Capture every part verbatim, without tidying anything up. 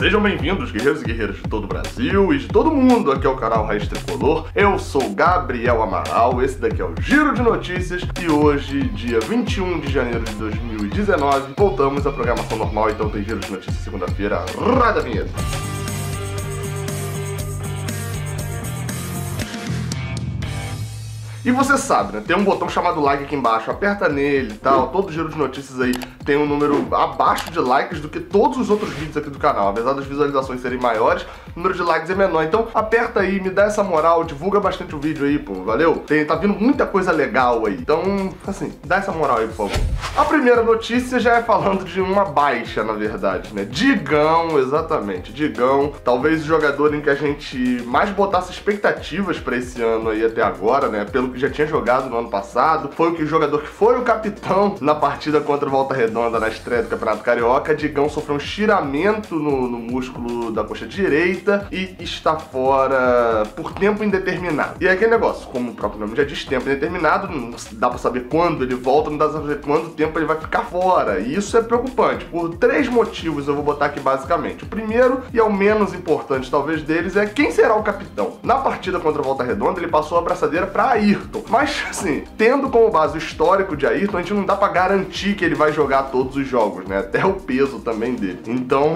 Sejam bem-vindos, guerreiros e guerreiras de todo o Brasil e de todo mundo. Aqui é o canal Raiz Tricolor. Eu sou Gabriel Amaral, esse daqui é o Giro de Notícias e hoje, dia vinte e um de janeiro de dois mil e dezenove, voltamos à programação normal, então tem Giro de Notícias segunda-feira. Roda a vinheta! E você sabe, né? Tem um botão chamado like aqui embaixo, aperta nele e tal. Todo Giro de Notícias aí tem um número abaixo de likes do que todos os outros vídeos aqui do canal. Apesar das visualizações serem maiores, o número de likes é menor. Então aperta aí, me dá essa moral, divulga bastante o vídeo aí, pô, valeu? Tem, tá vindo muita coisa legal aí. Então, assim, dá essa moral aí, por favor. A primeira notícia já é falando de uma baixa, na verdade, né? Digão, exatamente, Digão. Talvez o jogador em que a gente mais botasse expectativas pra esse ano aí até agora, né? Pelo que já tinha jogado no ano passado, foi o jogador que foi o capitão na partida contra o Volta Redonda na estreia do Campeonato Carioca. Digão sofreu um estiramento no, no músculo da coxa direita e está fora por tempo indeterminado. E é aquele negócio, como o próprio nome já diz, tempo indeterminado, não dá pra saber quando ele volta, não dá pra saber quanto tempo ele vai ficar fora, e isso é preocupante, por três motivos eu vou botar aqui basicamente. O primeiro, e é o menos importante talvez deles, é quem será o capitão. Na partida contra o Volta Redonda, ele passou a abraçadeira pra Ayrton. Mas, assim, tendo como base o histórico de Ayrton, a gente não dá pra garantir que ele vai jogar todos os jogos, né? Até o peso também dele. Então,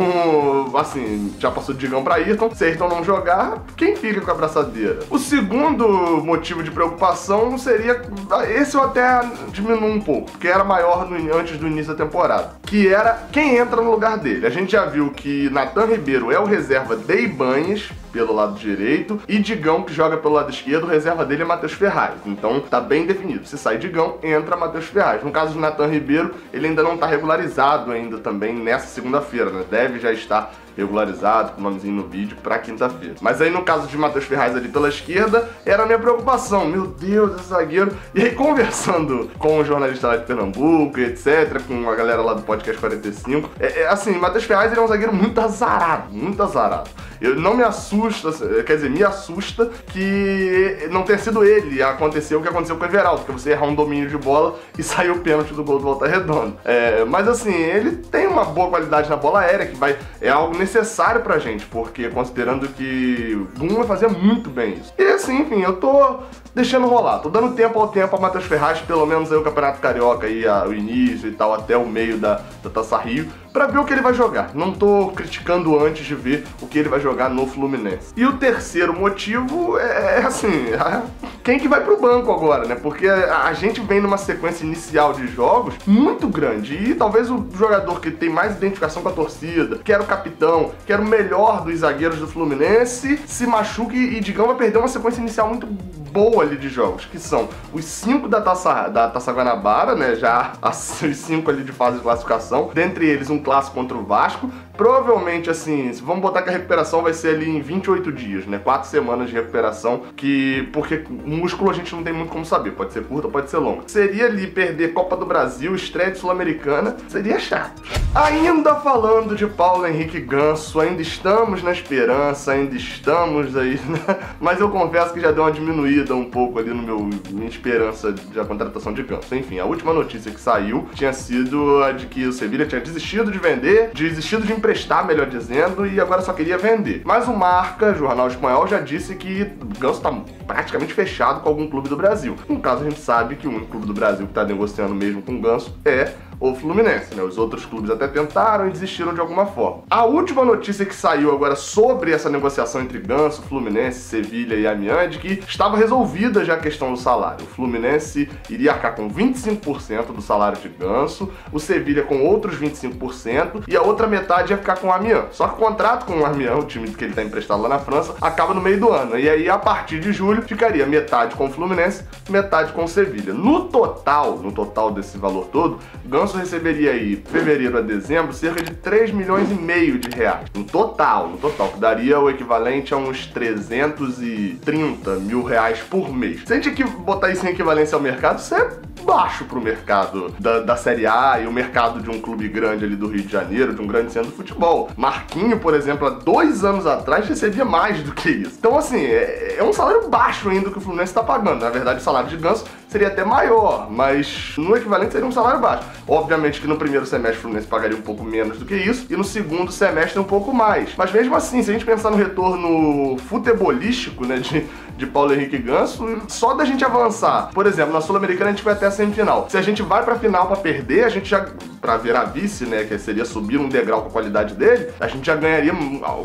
assim, já passou de Digão pra Ayrton. Se Ayrton não jogar, quem fica com a abraçadeira? O segundo motivo de preocupação seria... Esse eu até diminuo um pouco, porque era maior no, antes do início da temporada. Que era quem entra no lugar dele. A gente já viu que Nathan Ribeiro é o reserva de Ibañez, pelo lado direito, e Digão, que joga pelo lado esquerdo, reserva dele é Matheus Ferraz. Então tá bem definido, se sai Digão, entra Matheus Ferraz. No caso do Nathan Ribeiro, ele ainda não tá regularizado ainda também nessa segunda-feira, né? Deve já estar regularizado, com o nomezinho no vídeo, pra quinta-feira. Mas aí no caso de Matheus Ferraz ali pela esquerda, era a minha preocupação. Meu Deus, esse zagueiro. E aí conversando com o jornalista lá de Pernambuco, etcétera, com a galera lá do Podcast quarenta e cinco, é, é assim, Matheus Ferraz ele é um zagueiro muito azarado, muito azarado. Eu não me assusta, quer dizer, me assusta que não tenha sido ele. Aconteceu o que aconteceu com o Everaldo, que você errar um domínio de bola e saiu o pênalti do gol do Volta Redonda. É, mas assim, ele tem uma boa qualidade na bola aérea, que vai, é algo necessário pra gente, porque considerando que o Bruno vai fazer muito bem isso. E assim, enfim, eu tô deixando rolar, tô dando tempo ao tempo a Matheus Ferraz, pelo menos aí o Campeonato Carioca, aí a, o início e tal, até o meio da, da Taça Rio, pra ver o que ele vai jogar. Não tô criticando antes de ver o que ele vai jogar no Fluminense. E o terceiro motivo é, é assim, a, quem que vai pro banco agora, né? Porque a, a gente vem numa sequência inicial de jogos muito grande, e talvez o jogador que tem mais identificação com a torcida, que era o capitão, que era o melhor dos zagueiros do Fluminense, se machuque e, Digão, vai perder uma sequência inicial muito boa ali de jogos, que são os cinco da Taça, da Taça Guanabara, né, já as, os cinco ali de fase de classificação, dentre eles um clássico contra o Vasco. Provavelmente, assim, vamos botar que a recuperação vai ser ali em vinte e oito dias, né, quatro semanas de recuperação, que, porque músculo a gente não tem muito como saber, pode ser curta, pode ser longa. Seria ali perder Copa do Brasil, estreia de Sul-Americana, seria chato. Ainda falando de Paulo Henrique Ganso, ainda estamos na esperança, ainda estamos aí, né? Mas eu confesso que já deu uma diminuída um pouco ali no meu minha esperança da contratação de Ganso. Enfim, a última notícia que saiu tinha sido a de que o Sevilla tinha desistido de vender, desistido de emprestar, melhor dizendo, e agora só queria vender. Mas o Marca, jornal espanhol, já disse que Ganso tá praticamente fechado com algum clube do Brasil. No caso, a gente sabe que o único clube do Brasil que tá negociando mesmo com Ganso é o Fluminense, né? Os outros clubes até tentaram e desistiram de alguma forma. A última notícia que saiu agora sobre essa negociação entre Ganso, Fluminense, Sevilla e Amiens é de que estava resolvida já a questão do salário. O Fluminense iria arcar com vinte e cinco por cento do salário de Ganso, o Sevilla com outros vinte e cinco por cento e a outra metade ia ficar com o Amiens. Só que o contrato com o Amiens, o time que ele está emprestado lá na França, acaba no meio do ano. E aí, a partir de julho, ficaria metade com o Fluminense, metade com o Sevilla. No total, no total desse valor todo, Ganso receberia aí, de fevereiro a dezembro, cerca de três milhões e meio de reais. No total, no total, que daria o equivalente a uns trezentos e trinta mil reais por mês. Se a gente botar isso em equivalência ao mercado, isso é baixo pro mercado da, da Série A e o mercado de um clube grande ali do Rio de Janeiro, de um grande centro de futebol. Marquinho, por exemplo, há dois anos atrás recebia mais do que isso. Então, assim, é, é um salário baixo ainda que o Fluminense tá pagando. Na verdade, o salário de Ganso seria até maior, mas no equivalente seria um salário baixo. Obviamente que no primeiro semestre o Fluminense pagaria um pouco menos do que isso, e no segundo semestre um pouco mais. Mas mesmo assim, se a gente pensar no retorno futebolístico, né, de, de Paulo Henrique Ganso, só da gente avançar, por exemplo, na Sul-Americana a gente vai até a semifinal. Se a gente vai pra final pra perder, a gente já... pra virar vice, né, que seria subir um degrau com a qualidade dele, a gente já ganharia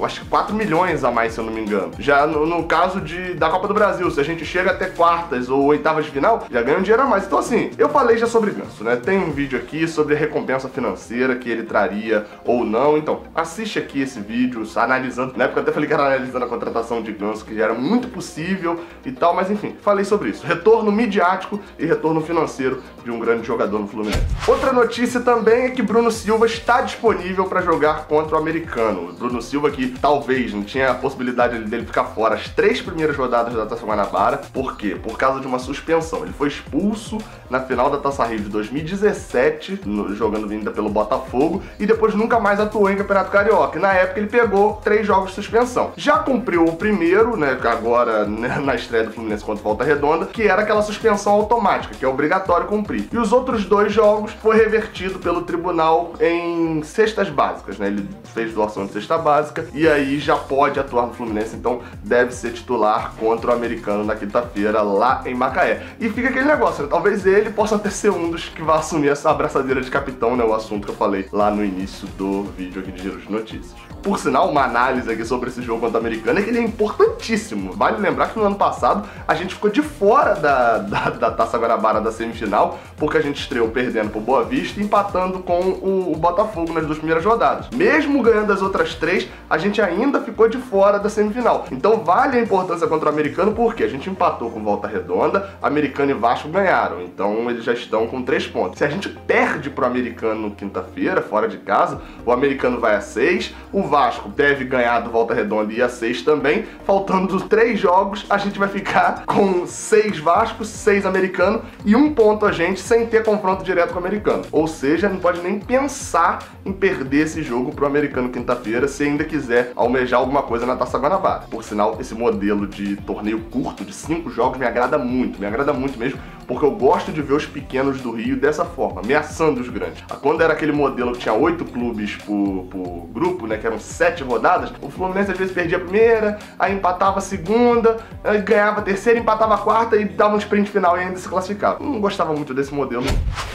acho que quatro milhões a mais, se eu não me engano. Já no, no caso de, da Copa do Brasil, se a gente chega até quartas ou oitavas de final, já ganha um dinheiro a mais. Então assim, eu falei já sobre Ganso, né, tem um vídeo aqui sobre a recompensa financeira que ele traria ou não, então assiste aqui esse vídeo, analisando, na época eu até falei que era analisando a contratação de Ganso, que já era muito possível e tal, mas enfim, falei sobre isso. Retorno midiático e retorno financeiro de um grande jogador no Fluminense. Outra notícia também é que Bruno Silva está disponível para jogar contra o americano. Bruno Silva que talvez não tinha a possibilidade dele ficar fora as três primeiras rodadas da Taça Guanabara. Por quê? Por causa de uma suspensão. Ele foi expulso na final da Taça Rio de dois mil e dezessete, no, jogando ainda pelo Botafogo, e depois nunca mais atuou em Campeonato Carioca. E na época ele pegou três jogos de suspensão. Já cumpriu o primeiro, né, agora né, na estreia do Fluminense contra Volta Redonda, que era aquela suspensão automática, que é obrigatório cumprir. E os outros dois jogos foi revertido pelo tribunal em cestas básicas, né? Ele fez doação de cesta básica e aí já pode atuar no Fluminense, então deve ser titular contra o americano na quinta-feira lá em Macaé. E fica aquele negócio, né? Talvez ele possa até ser um dos que vai assumir essa abraçadeira de capitão, né? O assunto que eu falei lá no início do vídeo aqui de Giro de Notícias. Por sinal, uma análise aqui sobre esse jogo contra o americano é que ele é importantíssimo. Vale lembrar que no ano passado a gente ficou de fora da, da, da Taça Guanabara da semifinal, porque a gente estreou perdendo pro Boa Vista e empatando com o, o Botafogo nas duas primeiras rodadas. Mesmo ganhando as outras três, a gente ainda ficou de fora da semifinal. Então vale a importância contra o americano, porque a gente empatou com Volta Redonda, americano e Vasco ganharam, então eles já estão com três pontos. Se a gente perde pro americano quinta-feira, fora de casa, o americano vai a seis, o Vasco deve ganhar do Volta Redonda e a seis também. Faltando três jogos, a gente vai ficar com seis Vasco, seis americano e um ponto a gente, sem ter confronto direto com o americano. Ou seja, não pode nem pensar em perder esse jogo pro americano quinta-feira, se ainda quiser almejar alguma coisa na Taça Guanabara. Por sinal, esse modelo de torneio curto, de cinco jogos, me agrada muito, me agrada muito mesmo, porque eu gosto de ver os pequenos do Rio dessa forma, ameaçando os grandes. Quando era aquele modelo que tinha oito clubes por, por grupo, né, que eram sete rodadas, o Fluminense às vezes perdia a primeira, aí empatava a segunda, aí ganhava a terceira, empatava a quarta e dava um sprint final e ainda se classificava. Não gostava muito desse modelo.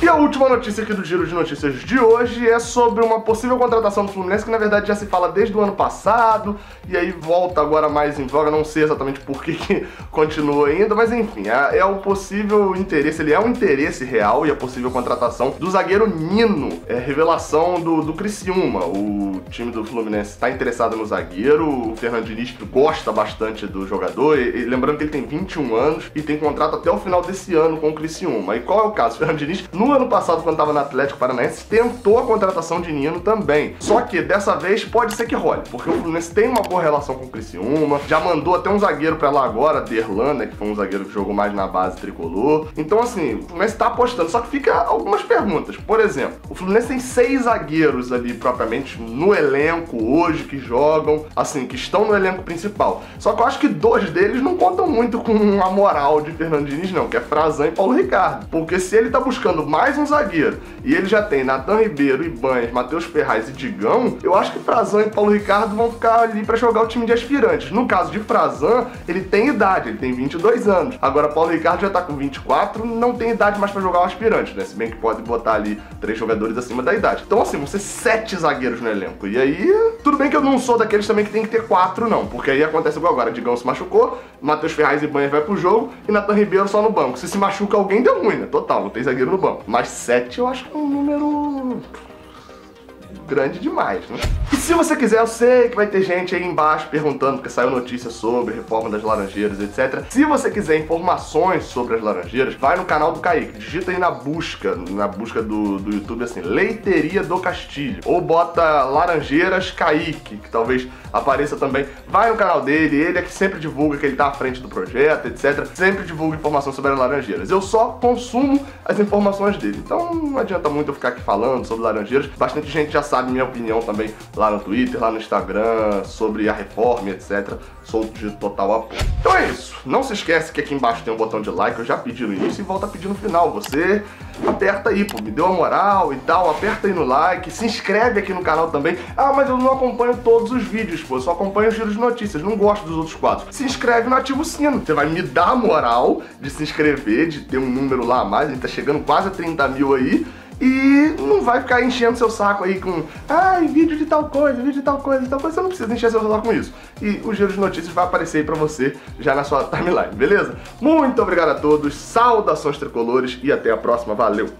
E a última notícia aqui do Giro de Notícias de hoje é sobre uma possível contratação do Fluminense, que na verdade já se fala desde o ano passado, e aí volta agora mais em voga, não sei exatamente por que, que continua ainda, mas enfim, é, é um possível... interesse, ele é um interesse real e a possível contratação do zagueiro Nino, é revelação do, do Criciúma. O time do Fluminense está interessado no zagueiro, o Fernando Diniz gosta bastante do jogador, e, e, lembrando que ele tem vinte e um anos e tem contrato até o final desse ano com o Criciúma. E qual é o caso? O Fernando Diniz, no ano passado, quando estava no Atlético Paranaense, tentou a contratação de Nino também, só que dessa vez pode ser que role, porque o Fluminense tem uma boa relação com o Criciúma, já mandou até um zagueiro para lá agora, Derlan, né, que foi um zagueiro que jogou mais na base tricolor. Então assim, o Fluminense tá apostando, só que fica algumas perguntas. Por exemplo, o Fluminense tem seis zagueiros ali propriamente no elenco hoje que jogam, assim, que estão no elenco principal. Só que eu acho que dois deles não contam muito com a moral de Fernando Diniz não, que é Frazão e Paulo Ricardo. Porque se ele tá buscando mais um zagueiro e ele já tem Nathan Ribeiro, Ibañez, Matheus Ferraz e Digão, eu acho que Frazão e Paulo Ricardo vão ficar ali pra jogar o time de aspirantes. No caso de Frazão, ele tem idade, ele tem vinte e dois anos. Agora Paulo Ricardo já tá com vinte e quatro, não tem idade mais pra jogar o aspirante, né? Se bem que pode botar ali três jogadores acima da idade. Então, assim, vão ser sete zagueiros no elenco. E aí, tudo bem que eu não sou daqueles também que tem que ter quatro, não. Porque aí acontece igual agora. Digão se machucou, Matheus Ferraz e Ibañez vai pro jogo e Nathan Ribeiro só no banco. Se se machuca alguém, deu ruim, né? Total, não tem zagueiro no banco. Mas sete eu acho que é um número... grande demais, né? E se você quiser, eu sei que vai ter gente aí embaixo perguntando, porque saiu notícia sobre reforma das Laranjeiras, etcétera. Se você quiser informações sobre as Laranjeiras, vai no canal do Kaique, digita aí na busca, na busca do, do YouTube, assim, Leiteria do Castilho, ou bota Laranjeiras Kaique, que talvez apareça também. Vai no canal dele, ele é que sempre divulga que ele tá à frente do projeto, etcétera. Sempre divulga informação sobre as Laranjeiras. Eu só consumo as informações dele, então não adianta muito eu ficar aqui falando sobre Laranjeiras, bastante gente já sabe a minha opinião também lá no Twitter, lá no Instagram, sobre a reforma, etcétera. Sou de total apoio. Então é isso. Não se esquece que aqui embaixo tem um botão de like, eu já pedi no início e volta a pedir no final. Você aperta aí, pô, me deu a moral e tal, aperta aí no like, se inscreve aqui no canal também. Ah, mas eu não acompanho todos os vídeos, pô, eu só acompanho o Giro de Notícias, não gosto dos outros quadros. Se inscreve e não ativa o sino. Você vai me dar a moral de se inscrever, de ter um número lá a mais, a gente tá chegando quase a trinta mil aí. E não vai ficar enchendo seu saco aí com ai, vídeo de tal coisa, vídeo de tal coisa, de tal coisa. Você não precisa encher seu saco com isso. E o Giro de Notícias vai aparecer aí pra você já na sua timeline, beleza? Muito obrigado a todos, saudações tricolores e até a próxima. Valeu!